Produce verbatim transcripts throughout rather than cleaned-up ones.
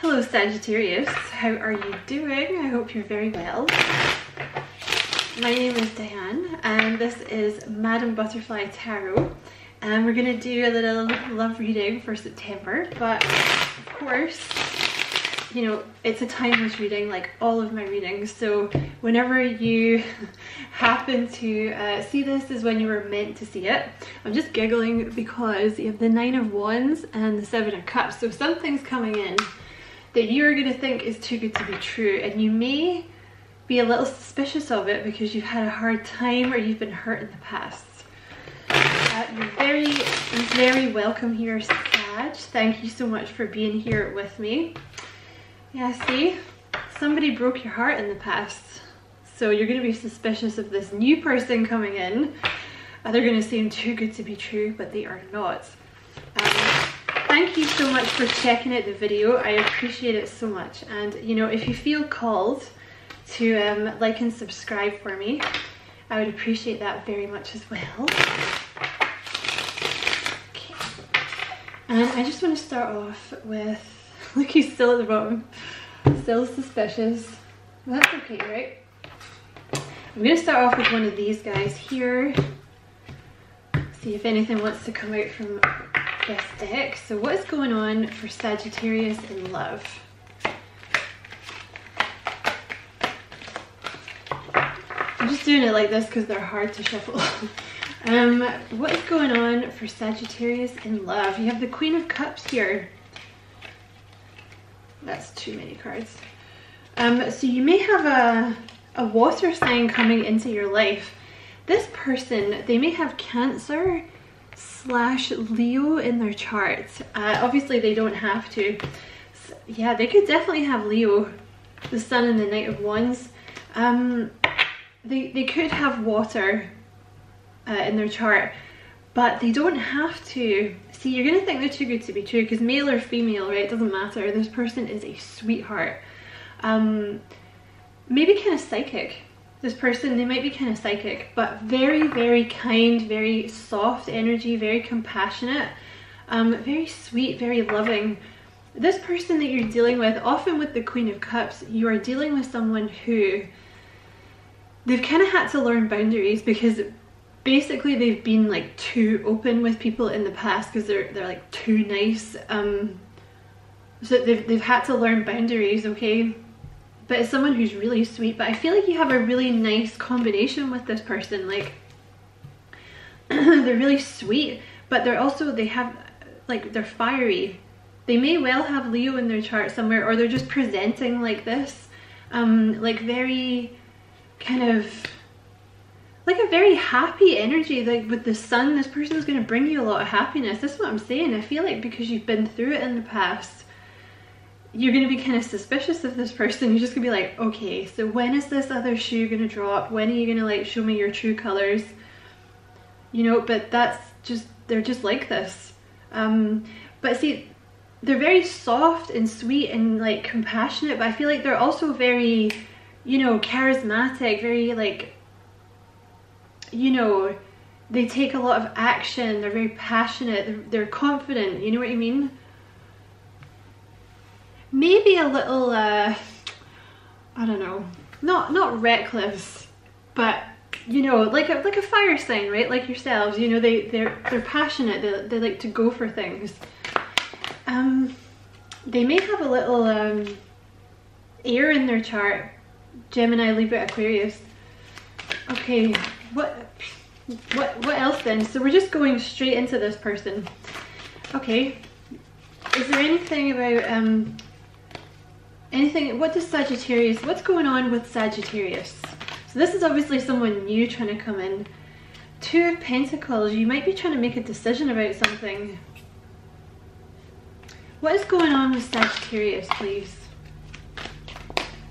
Hello Sagittarius, how are you doing? I hope you're very well. My name is Diane and this is Madame Butterfly Tarot, and we're going to do a little love reading for September, but of course, you know, it's a timeless reading like all of my readings, so whenever you happen to uh, see this is when you were meant to see it. I'm just giggling because you have the Nine of Wands and the Seven of Cups, so something's coming in that you're going to think is too good to be true, and you may be a little suspicious of it because you've had a hard time or you've been hurt in the past. Uh, you're very, very welcome here, Sag. Thank you so much for being here with me. Yeah, see, somebody broke your heart in the past, so you're going to be suspicious of this new person coming in. Uh, they're going to seem too good to be true, but they are not. Um, thank you so much for checking out the video. I appreciate it so much. And, you know, if you feel called to um, like and subscribe for me, I would appreciate that very much as well. Okay. And I just want to start off with... Look, he's still at the bottom. Still suspicious. Well, that's okay, right? I'm going to start off with one of these guys here. See if anything wants to come out from this deck. So what is going on for Sagittarius in love? I'm just doing it like this because they're hard to shuffle. um, what is going on for Sagittarius in love? You have the Queen of Cups here. That's too many cards. Um, so you may have a, a water sign coming into your life. This person, they may have Cancer slash Leo in their chart. Uh, obviously they don't have to. So, yeah, they could definitely have Leo, the Sun and the Knight of Wands. Um, they, they could have water uh, in their chart, but they don't have to. See, you're going to think they're too good to be true because male or female, right, it doesn't matter. This person is a sweetheart. Um, maybe kind of psychic. This person, they might be kind of psychic, but very, very kind, very soft energy, very compassionate, um, very sweet, very loving. This person that you're dealing with, often with the Queen of Cups, you are dealing with someone who, they've kind of had to learn boundaries because basically they've been like too open with people in the past because they're they're like too nice, um so they've, they've had to learn boundaries, okay? But it's someone who's really sweet, but I feel like you have a really nice combination with this person, like they're really sweet, but they're also, they have like, they're fiery. They may well have Leo in their chart somewhere, or they're just presenting like this, um like very kind of like a very happy energy, like with the Sun. This person is going to bring you a lot of happiness. That's what I'm saying. I feel like because you've been through it in the past, you're going to be kind of suspicious of this person. You're just going to be like, okay, so when is this other shoe going to drop? When are you going to like show me your true colors? You know, but that's just, they're just like this. Um, but see, they're very soft and sweet and like compassionate, but I feel like they're also very, you know, charismatic, very like, you know, they take a lot of action, they're very passionate, they're, they're confident, you know what I mean? Maybe a little, uh, I don't know, not not reckless, but, you know, like a, like a fire sign, right? Like yourselves, you know, they, they're, they're passionate, they, they like to go for things. Um, they may have a little um, air in their chart, Gemini, Libra, Aquarius. Okay. What, what, what else then? So we're just going straight into this person. Okay. Is there anything about, um, anything, what does Sagittarius, what's going on with Sagittarius? So this is obviously someone new trying to come in. Two of Pentacles, you might be trying to make a decision about something. What is going on with Sagittarius, please?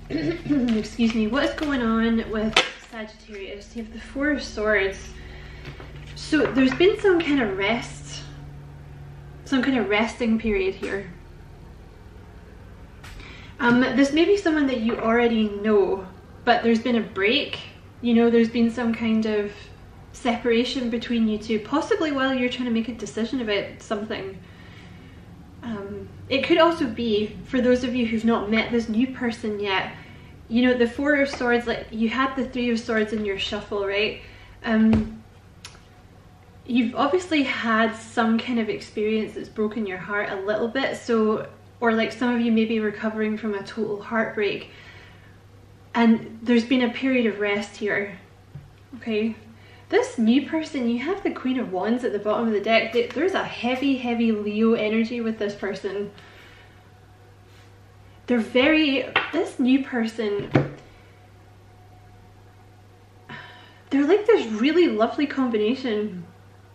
Excuse me, what is going on with Sagittarius? You have the Four of Swords. So there's been some kind of rest, some kind of resting period here. Um, this may be someone that you already know, but there's been a break. You know, there's been some kind of separation between you two, possibly while you're trying to make a decision about something. Um, Um, it could also be, for those of you who've not met this new person yet, you know, the Four of Swords, like you had the Three of Swords in your shuffle, right? Um, you've obviously had some kind of experience that's broken your heart a little bit, so, or like some of you may be recovering from a total heartbreak, and there's been a period of rest here, okay? This new person, you have the Queen of Wands at the bottom of the deck. There's a heavy, heavy Leo energy with this person. They're very, this new person, they're like this really lovely combination.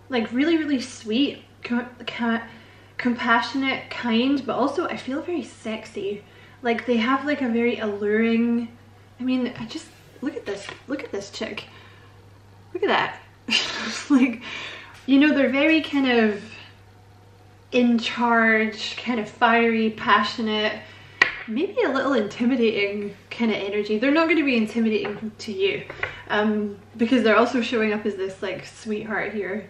Like really, really sweet, com com compassionate, kind, but also I feel very sexy. Like they have like a very alluring, I mean, I just, look at this, look at this chick. Look at that. Like, you know, they're very kind of in charge, kind of fiery, passionate, maybe a little intimidating kind of energy. They're not going to be intimidating to you, um, because they're also showing up as this like sweetheart here.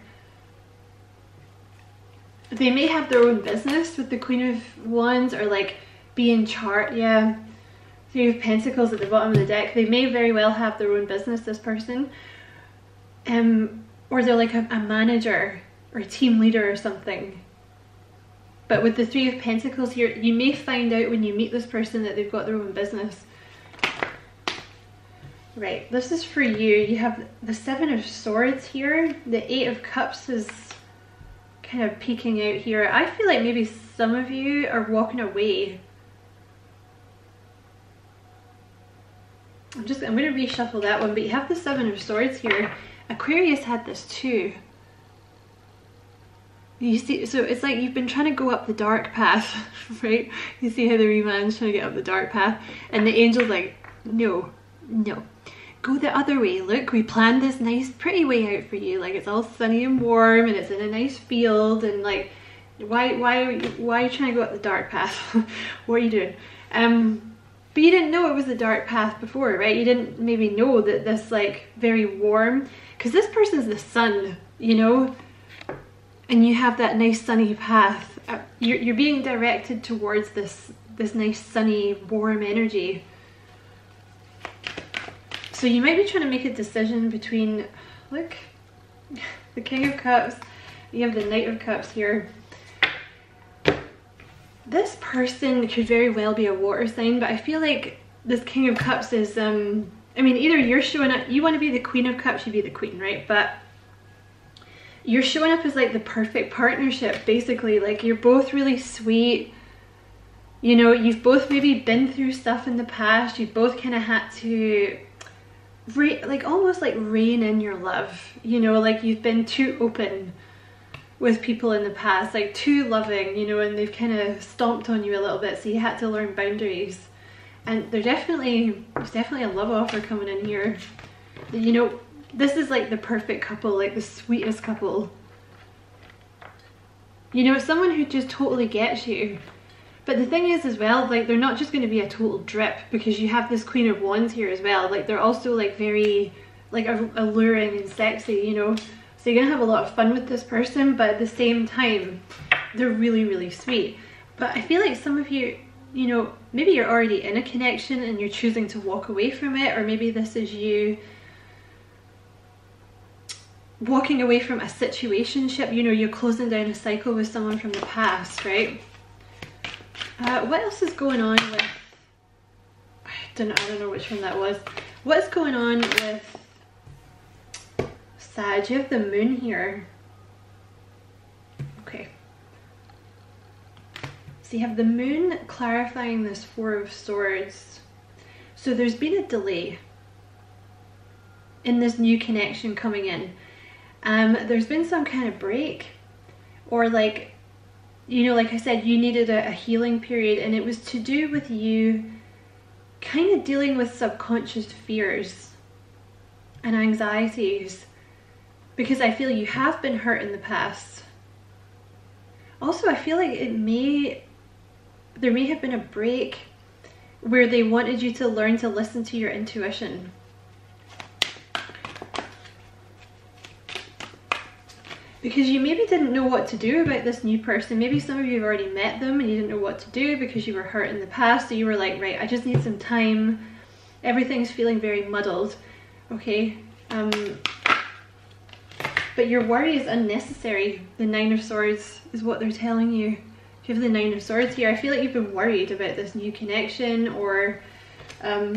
They may have their own business with the Queen of Wands, or like be in charge, yeah. Three of Pentacles at the bottom of the deck. They may very well have their own business, this person. Um, or they're like a, a manager or a team leader or something. But with the Three of Pentacles here, you may find out when you meet this person that they've got their own business. Right, this is for you. You have the Seven of Swords here. The Eight of Cups is kind of peeking out here. I feel like maybe some of you are walking away. I'm just, I'm going to reshuffle that one, but you have the Seven of Swords here. Aquarius had this too. You see, so it's like you've been trying to go up the dark path, right? You see how the wee man's trying to get up the dark path, and the angel's like, no, no. Go the other way. Look, we planned this nice, pretty way out for you. Like, it's all sunny and warm, and it's in a nice field, and like, why, why, why are you trying to go up the dark path? What are you doing? Um... But you didn't know it was the dark path before, right? You didn't maybe know that this like very warm, because this person's the sun, you know? And you have that nice sunny path. Uh, you're, you're being directed towards this, this nice sunny warm energy. So you might be trying to make a decision between, look, the King of Cups, you have the Knight of Cups here. This person could very well be a water sign, but I feel like this King of Cups is, um, I mean, either you're showing up, you want to be the Queen of Cups, you be the Queen, right? But you're showing up as like the perfect partnership, basically. Like you're both really sweet, you know, you've both maybe been through stuff in the past, you've both kind of had to, like almost like rein in your love, you know, like you've been too open with people in the past, like too loving, you know, and they've kind of stomped on you a little bit, so you had to learn boundaries. And they're definitely, there's definitely a love offer coming in here. You know, this is like the perfect couple, like the sweetest couple. You know, someone who just totally gets you. But the thing is as well, like they're not just going to be a total drip, because you have this Queen of Wands here as well. Like they're also like very, like alluring and sexy, you know. So you're gonna have a lot of fun with this person, but at the same time, they're really, really sweet. But I feel like some of you, you know, maybe you're already in a connection and you're choosing to walk away from it, or maybe this is you walking away from a situationship. You know, you're closing down a cycle with someone from the past, right? Uh, what else is going on with, I don't know, I don't know which one that was. What's going on with Sag? You have the Moon here. Okay. So you have the Moon clarifying this Four of Swords. So there's been a delay in this new connection coming in. Um, there's been some kind of break, or like, you know, like I said, you needed a, a healing period, and it was to do with you kind of dealing with subconscious fears and anxieties. Because I feel you have been hurt in the past. Also, I feel like it may, there may have been a break where they wanted you to learn to listen to your intuition. because you maybe didn't know what to do about this new person. Maybe some of you have already met them and you didn't know what to do because you were hurt in the past, so you were like, right, I just need some time. Everything's feeling very muddled, okay? Um, but your worry is unnecessary. The Nine of Swords is what they're telling you. If you have the Nine of Swords here, I feel like you've been worried about this new connection, or um,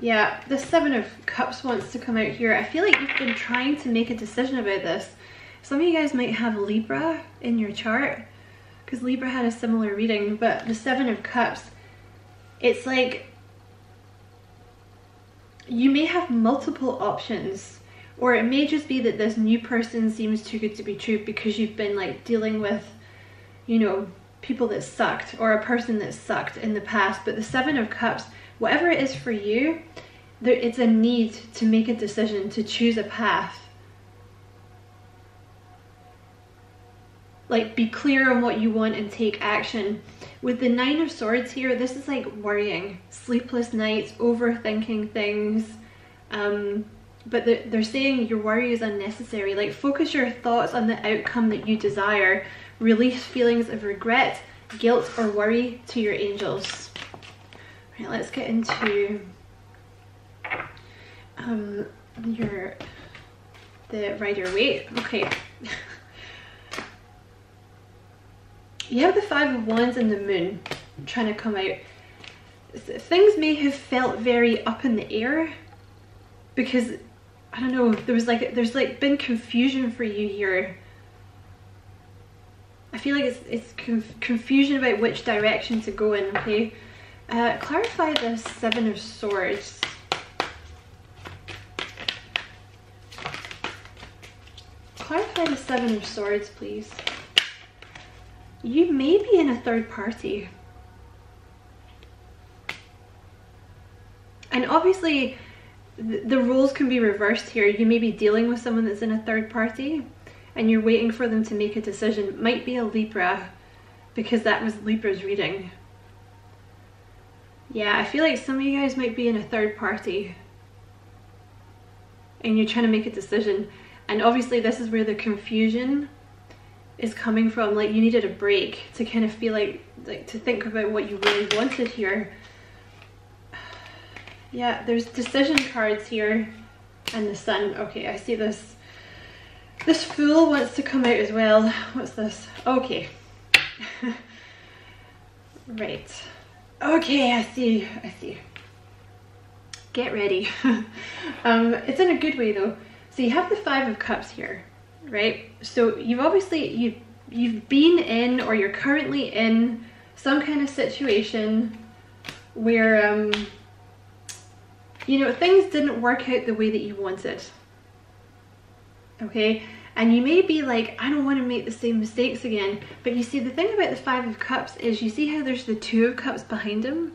yeah, the Seven of Cups wants to come out here. I feel like you've been trying to make a decision about this. Some of you guys might have Libra in your chart, because Libra had a similar reading, but the Seven of Cups, it's like you may have multiple options, or it may just be that this new person seems too good to be true because you've been like dealing with, you know, people that sucked, or a person that sucked in the past. But the Seven of Cups, whatever it is for you, there, it's a need to make a decision, to choose a path. Like, be clear on what you want and take action. With the Nine of Swords here, this is like worrying, sleepless nights, overthinking things. Um, but the, they're saying your worry is unnecessary. Like, focus your thoughts on the outcome that you desire. Release feelings of regret, guilt, or worry to your angels. Right, let's get into um, your the Rider Waite. Okay. You have the Five of Wands and the Moon trying to come out. Things may have felt very up in the air because, I don't know, there was like, there's like been confusion for you here. I feel like it's, it's conf confusion about which direction to go in, okay? Uh, clarify the Seven of Swords. Clarify the Seven of Swords, please. You may be in a third party. And obviously, th the roles can be reversed here. You may be dealing with someone that's in a third party, and you're waiting for them to make a decision. It might be a Libra, because that was Libra's reading. Yeah, I feel like some of you guys might be in a third party, and you're trying to make a decision. And obviously, this is where the confusion is coming from. Like, you needed a break to kind of feel like, like to think about what you really wanted here. Yeah, there's decision cards here and the Sun. Okay, I see this. This Fool wants to come out as well. What's this? Okay. Right. Okay, I see, I see. Get ready. um, it's in a good way though. So you have the Five of Cups here. Right, so you've obviously you you've been in, or you're currently in, some kind of situation where um you know, things didn't work out the way that you wanted, okay? And you may be like, I don't want to make the same mistakes again. But you see, the thing about the Five of Cups is, you see how there's the Two of Cups behind him?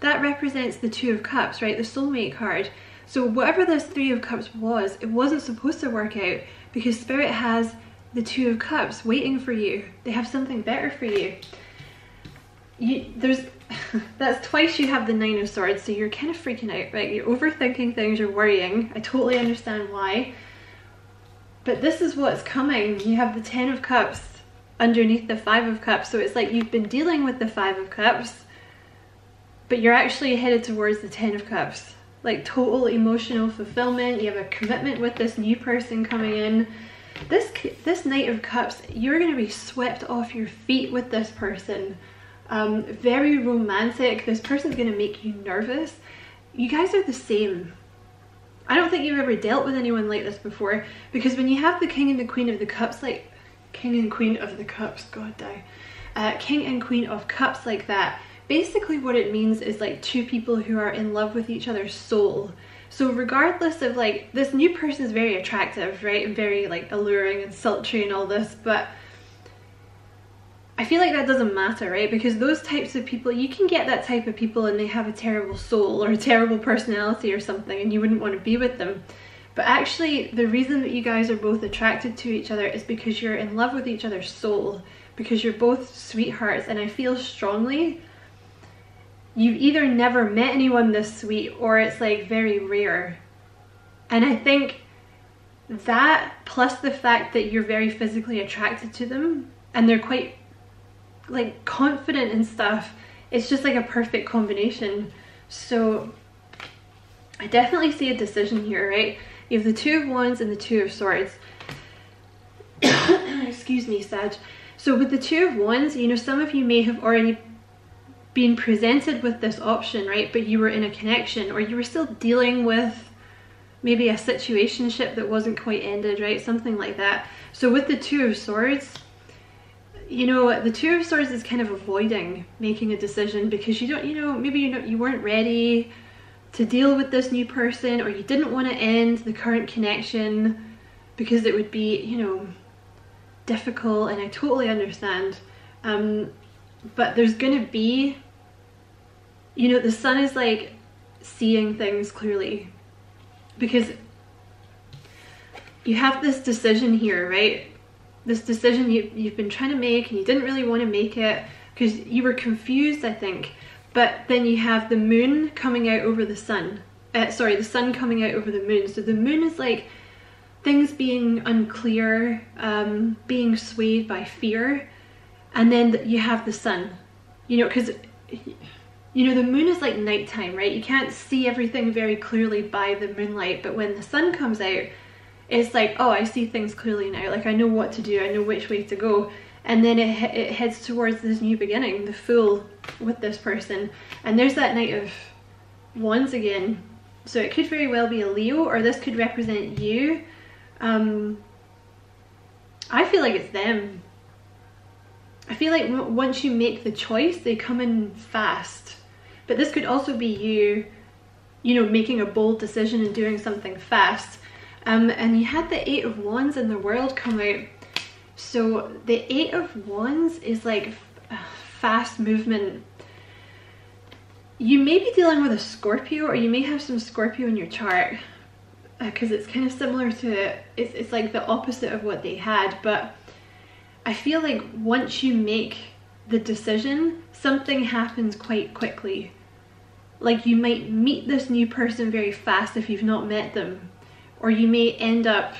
That represents the Two of Cups, right? The soulmate card. So whatever this Three of Cups was, it wasn't supposed to work out, because Spirit has the Two of Cups waiting for you. They have something better for you. You there's that's twice you have the Nine of Swords, so you're kind of freaking out, right? You're overthinking things, you're worrying. I totally understand why. But this is what's coming. You have the Ten of Cups underneath the Five of Cups, so it's like you've been dealing with the Five of Cups, but you're actually headed towards the Ten of Cups. Like, total emotional fulfillment. You have a commitment with this new person coming in. This this Knight of Cups, you're going to be swept off your feet with this person. Um, very romantic. This person's going to make you nervous. You guys are the same. I don't think you've ever dealt with anyone like this before, because when you have the King and the Queen of the Cups, like King and Queen of the Cups, God die, uh, King and Queen of Cups like that. Basically what it means is like two people who are in love with each other's soul. So regardless of like, this new person is very attractive, right? And very like alluring and sultry and all this, but I feel like that doesn't matter, right? Because those types of people, you can get that type of people and they have a terrible soul or a terrible personality or something, and you wouldn't want to be with them. But actually, the reason that you guys are both attracted to each other is because you're in love with each other's soul, because you're both sweethearts. And I feel strongly you've either never met anyone this sweet, or it's like very rare. And I think that plus the fact that you're very physically attracted to them and they're quite like confident and stuff, it's just like a perfect combination. So I definitely see a decision here, right? You have the Two of Wands and the Two of Swords. Excuse me, Sag. So with the Two of Wands, you know, some of you may have already been presented with this option, right? But you were in a connection, or you were still dealing with maybe a situationship that wasn't quite ended, right? Something like that. So with the Two of Swords, you know, the Two of Swords is kind of avoiding making a decision because you don't, you know, maybe you know you weren't ready to deal with this new person, or you didn't want to end the current connection because it would be, you know, difficult, and I totally understand. Um, but there's gonna be, you know, the sun is like seeing things clearly, because you have this decision here, right? This decision you, you've been trying to make and you didn't really want to make it because you were confused, I think. But then you have the moon coming out over the sun. Uh, sorry, the sun coming out over the moon. So the moon is like things being unclear, um, being swayed by fear. And then you have the sun, you know, because, you know, the moon is like nighttime, right? You can't see everything very clearly by the moonlight. But when the sun comes out, it's like, oh, I see things clearly now. Like, I know what to do. I know which way to go. And then it, it heads towards this new beginning, the Fool, with this person. And there's that Knight of Wands again. So it could very well be a Leo, or this could represent you. Um, I feel like it's them. I feel like w once you make the choice, they come in fast. But this could also be you, you know, making a bold decision and doing something fast. Um, and you had the Eight of Wands and the World come out. So the Eight of Wands is like fast movement. You may be dealing with a Scorpio, or you may have some Scorpio in your chart, because uh, it's kind of similar to, it's, it's like the opposite of what they had. But I feel like once you make the decision, something happens quite quickly. Like, you might meet this new person very fast if you've not met them, or you may end up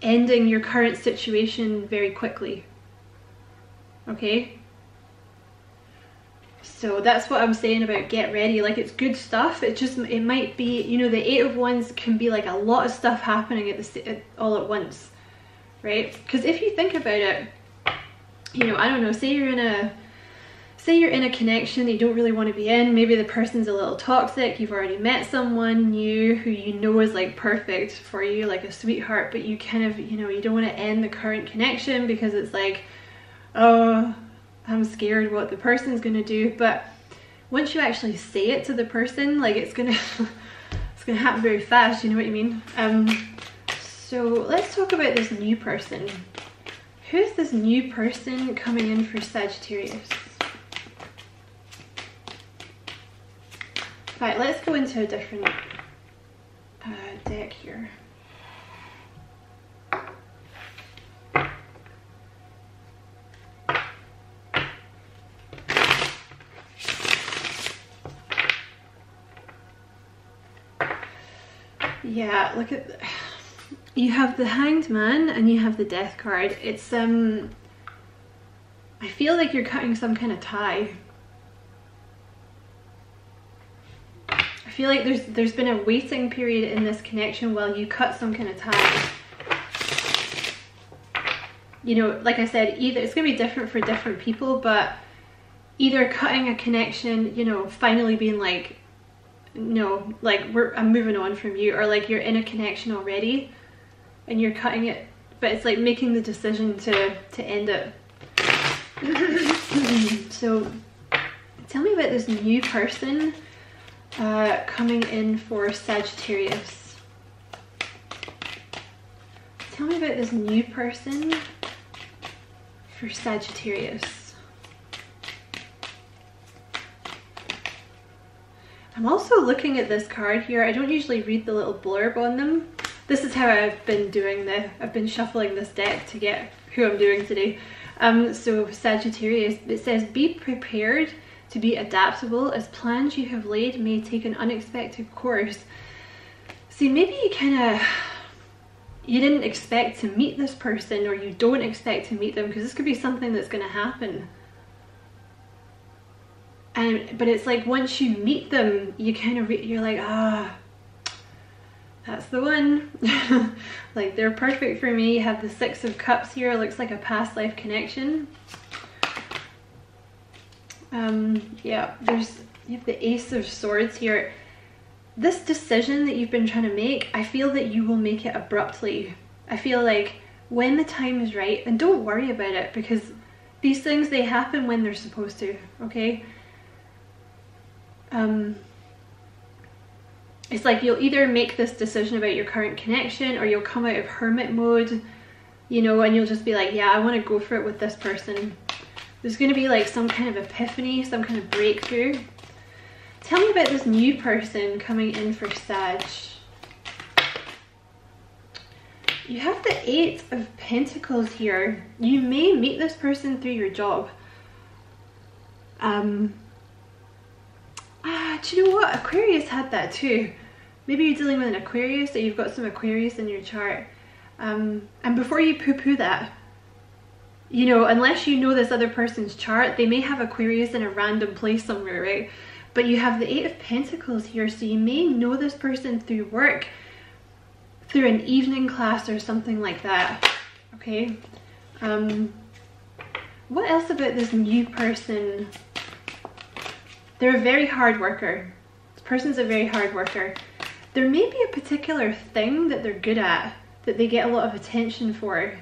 ending your current situation very quickly. Okay, so that's what I'm saying about get ready. Like, it's good stuff. It just, it might be, you know, the Eight of Wands can be like a lot of stuff happening at the at, all at once, right? Because if you think about it, you know, I don't know, say you're in a say you're in a connection that you don't really want to be in. Maybe the person's a little toxic. You've already met someone new who you know is like perfect for you, like a sweetheart, but you kind of, you know, you don't want to end the current connection because it's like, oh, I'm scared what the person's going to do. But once you actually say it to the person, like, it's going to, it's going to happen very fast. You know what I mean? Um, so let's talk about this new person. Who's this new person coming in for Sagittarius? Right, let's go into a different uh, deck here. Yeah, look at, you have the Hanged Man and you have the Death card. It's um, I feel like you're cutting some kind of tie. I feel like there's there's been a waiting period in this connection while you cut some kind of tie. You know, like I said, either it's gonna be different for different people, but either cutting a connection, you know, finally being like, no, like, we're I'm moving on from you, or like you're in a connection already and you're cutting it, but it's like making the decision to to end it. So tell me about this new person Uh, coming in for Sagittarius. Tell me about this new person for Sagittarius. I'm also looking at this card here. I don't usually read the little blurb on them. This is how I've been doing the, I've been shuffling this deck to get who I'm doing today. Um, so Sagittarius, it says, be prepared to be adaptable, as plans you have laid may take an unexpected course. See, maybe you kind of, you didn't expect to meet this person, or you don't expect to meet them, because this could be something that's going to happen. And but it's like once you meet them, you kind of re you're like, ah, that's the one. Like, they're perfect for me. You have the Six of Cups here. It looks like a past life connection. Um, yeah, there's you have the Ace of Swords here. This decision that you've been trying to make, I feel that you will make it abruptly. I feel like when the time is right, and don't worry about it, because these things, they happen when they're supposed to, okay? Um, it's like you'll either make this decision about your current connection, or you'll come out of hermit mode, you know, and you'll just be like, yeah, I want to go for it with this person. There's going to be like some kind of epiphany, some kind of breakthrough. Tell me about this new person coming in for Sag. You have the Eight of Pentacles here. You may meet this person through your job. Um, ah, do you know what? Aquarius had that too. Maybe you're dealing with an Aquarius, or you've got some Aquarius in your chart. Um, and before you poo-poo that, you know, unless you know this other person's chart, they may have Aquarius in a random place somewhere, right? But you have the Eight of Pentacles here, so you may know this person through work, through an evening class or something like that, okay? Um, what else about this new person? They're a very hard worker. This person's a very hard worker. There may be a particular thing that they're good at, that they get a lot of attention for.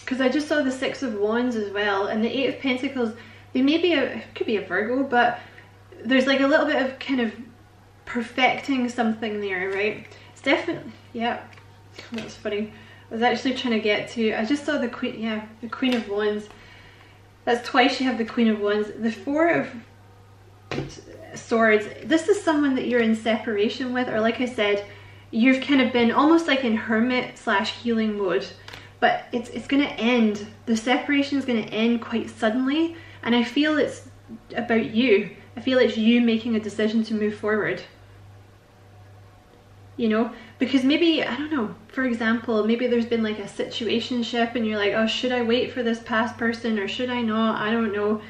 Because I just saw the Six of Wands as well, and the Eight of Pentacles, they may be a, could be a Virgo, but there's like a little bit of kind of perfecting something there, right? It's definitely, yeah, that's funny. I was actually trying to get to, I just saw the Queen, yeah, the Queen of Wands. That's twice you have the Queen of Wands. The Four of Swords, this is someone that you're in separation with, or like I said, you've kind of been almost like in hermit slash healing mode. But it's, it's going to end. The separation is going to end quite suddenly. And I feel it's about you. I feel it's you making a decision to move forward. You know? Because maybe, I don't know, for example, maybe there's been like a situationship and you're like, oh, should I wait for this past person or should I not? I don't know.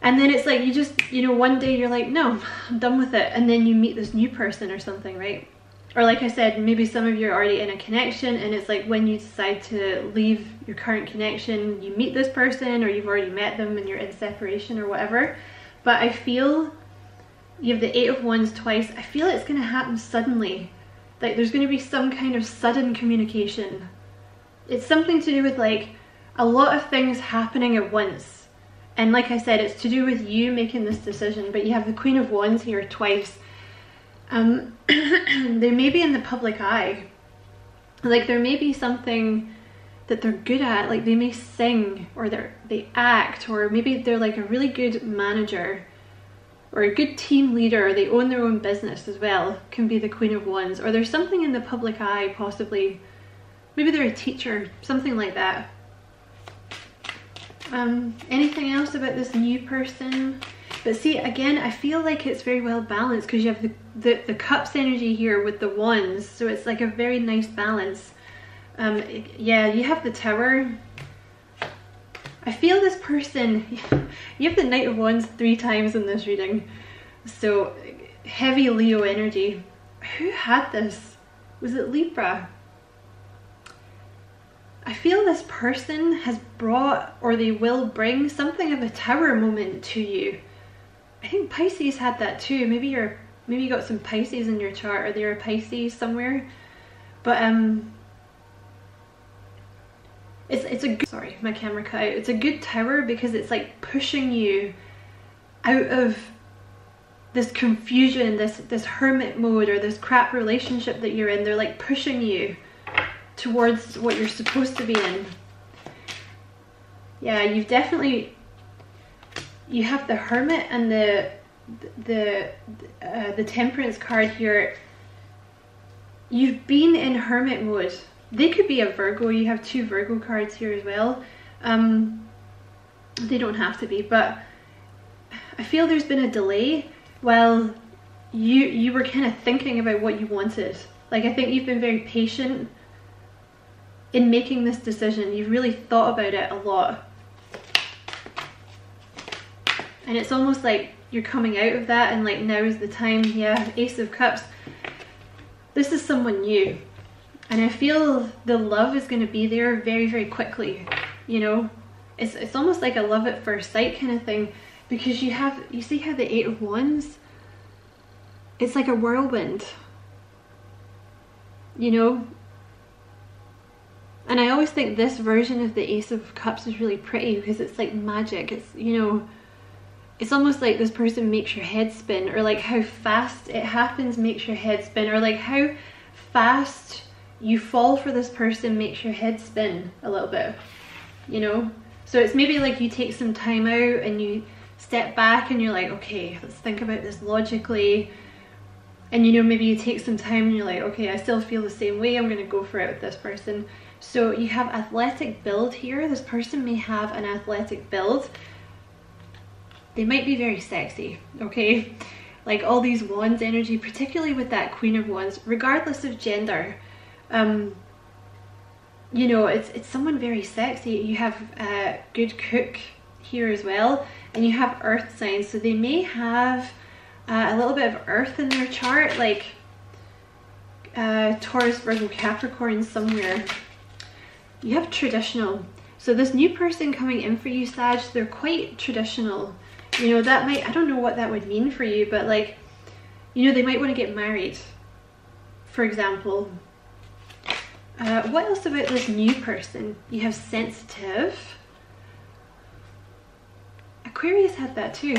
And then it's like you just, you know, one day you're like, no, I'm done with it. And then you meet this new person or something, right? Or like I said, maybe some of you are already in a connection, and it's like when you decide to leave your current connection, you meet this person, or you've already met them and you're in separation or whatever. But I feel you have the Eight of Wands twice. I feel it's going to happen suddenly. Like there's going to be some kind of sudden communication. It's something to do with like a lot of things happening at once. And like I said, it's to do with you making this decision, but you have the Queen of Wands here twice. Um, they may be in the public eye. Like there may be something that they're good at, like they may sing, or they're, they act, or maybe they're like a really good manager or a good team leader, or they own their own business as well, can be the Queen of Wands. Or there's something in the public eye possibly, maybe they're a teacher, something like that. Um, anything else about this new person? But see, again, I feel like it's very well balanced because you have the, the, the Cups energy here with the Wands. So it's like a very nice balance. Um, yeah, you have the Tower. I feel this person, you have the Knight of Wands three times in this reading. So heavy Leo energy. Who had this? Was it Libra? I feel this person has brought, or they will bring, something of a Tower moment to you. I think Pisces had that too. Maybe you're, maybe you got some Pisces in your chart, or they're a Pisces somewhere. But um, it's it's a good, sorry, my camera cut out. It's a good Tower because it's like pushing you out of this confusion, this this hermit mode, or this crap relationship that you're in. They're like pushing you towards what you're supposed to be in. Yeah, you've definitely. You have the Hermit and the the uh, the Temperance card here. You've been in hermit mode. They could be a Virgo. You have two Virgo cards here as well. Um, they don't have to be, but I feel there's been a delay. Well, you you were kind of thinking about what you wanted. Like, I think you've been very patient in making this decision. You've really thought about it a lot. And it's almost like you're coming out of that and like now is the time. Yeah, Ace of Cups. This is someone new. And I feel the love is going to be there very, very quickly. You know, it's, it's almost like a love at first sight kind of thing. Because you have, you see how the Eight of Wands, it's like a whirlwind, you know? And I always think this version of the Ace of Cups is really pretty because it's like magic. It's, you know, it's almost like this person makes your head spin, or like how fast it happens makes your head spin, or like how fast you fall for this person makes your head spin a little bit, you know? So it's maybe like you take some time out and you step back and you're like, okay, let's think about this logically. And you know, maybe you take some time and you're like, okay, I still feel the same way, I'm gonna go for it with this person. So you have athletic build here. This person may have an athletic build. They might be very sexy, okay? Like all these wands energy, particularly with that Queen of Wands, regardless of gender. Um, you know, it's it's someone very sexy. You have a uh, good cook here as well, and you have earth signs, so they may have uh, a little bit of earth in their chart, like uh, Taurus, Virgo, Capricorn somewhere. You have traditional, so this new person coming in for you, Sag, they're quite traditional. You know, that might, I don't know what that would mean for you, but like, you know, they might want to get married, for example. Uh, what else about this new person? You have sensitive. Aquarius had that too.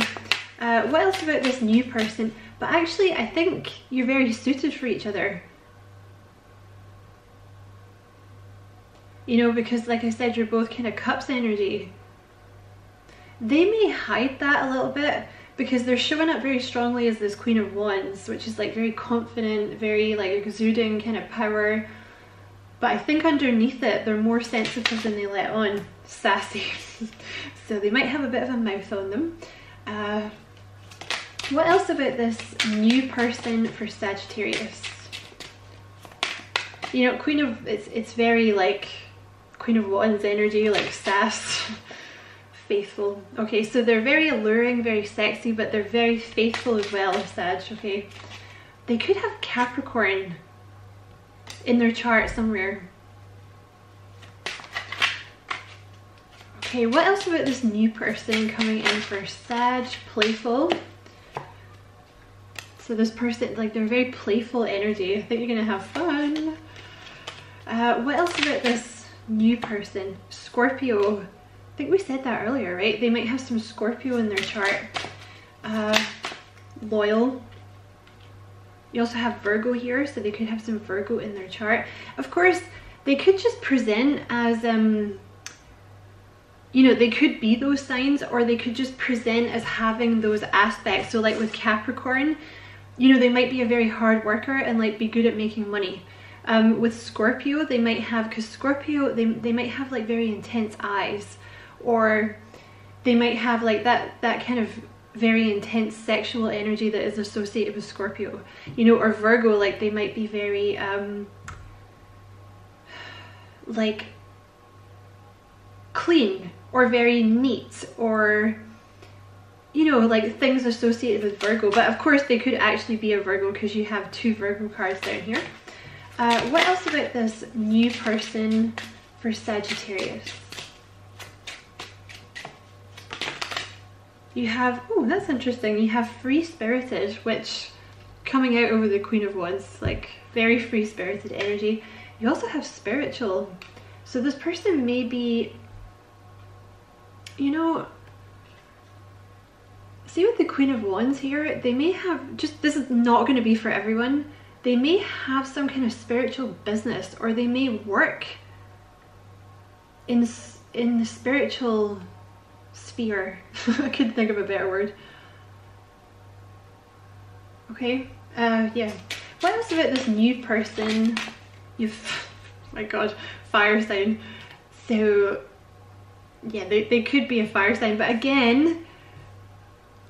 Uh, what else about this new person? But actually, I think you're very suited for each other. You know, because like I said, you're both kind of cups energy. They may hide that a little bit because they're showing up very strongly as this Queen of Wands, which is like very confident, very like exuding kind of power. But I think underneath it, they're more sensitive than they let on. Sassy. So they might have a bit of a mouth on them. Uh, what else about this new person for Sagittarius? You know, Queen of... It's, it's very like Queen of Wands energy, like sass. Faithful. Okay, so they're very alluring, very sexy, but they're very faithful as well, Sag, okay? They could have Capricorn in their chart somewhere. Okay, what else about this new person coming in for Sag? Playful. So this person, like, they're very playful energy. I think you're gonna have fun. Uh, what else about this new person? Scorpio. I think we said that earlier, right? They might have some Scorpio in their chart. Uh, loyal. You also have Virgo here, so they could have some Virgo in their chart. Of course, they could just present as, um, you know, they could be those signs, or they could just present as having those aspects. So like with Capricorn, you know, they might be a very hard worker and like be good at making money. Um, with Scorpio, they might have, because Scorpio, they, they might have like very intense eyes, or they might have like that, that kind of very intense sexual energy that is associated with Scorpio, you know, or Virgo, like they might be very um like clean or very neat, or you know, like things associated with Virgo. But of course they could actually be a Virgo because you have two Virgo cards down here. Uh, what else about this new person for Sagittarius? You have, oh, that's interesting. You have free-spirited, which coming out over the Queen of Wands, like very free-spirited energy. You also have spiritual. So this person may be, you know, see with the Queen of Wands here, they may have, just, this is not going to be for everyone. They may have some kind of spiritual business, or they may work in, in the spiritual sphere. I couldn't think of a better word. Okay, uh, yeah. What else about this new person? You've, my god, fire sign. So, yeah, they, they could be a fire sign, but again,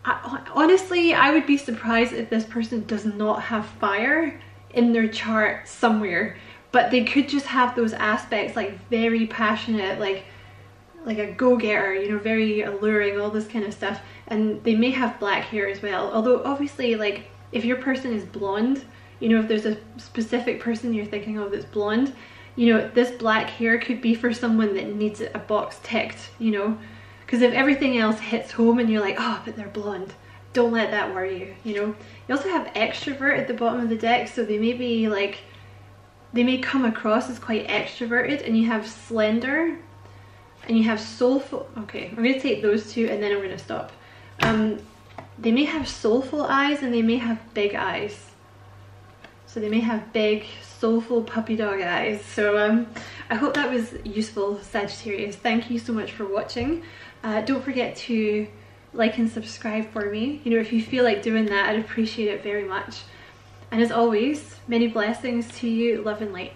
I, honestly, I would be surprised if this person does not have fire in their chart somewhere, but they could just have those aspects like very passionate, like like a go-getter, you know, very alluring, all this kind of stuff. And they may have black hair as well, although obviously, like, if your person is blonde, you know, if there's a specific person you're thinking of that's blonde, you know, this black hair could be for someone that needs a box ticked, you know, because if everything else hits home and you're like, oh, but they're blonde, don't let that worry you, you know. You also have extrovert at the bottom of the deck, so they may be like, they may come across as quite extroverted. And you have slender, and you have soulful. Okay, I'm going to take those two and then I'm going to stop. Um, they may have soulful eyes and they may have big eyes. So they may have big, soulful puppy dog eyes. So um, I hope that was useful, Sagittarius. Thank you so much for watching. Uh, don't forget to like and subscribe for me. You know, if you feel like doing that, I'd appreciate it very much. And as always, many blessings to you, love and light.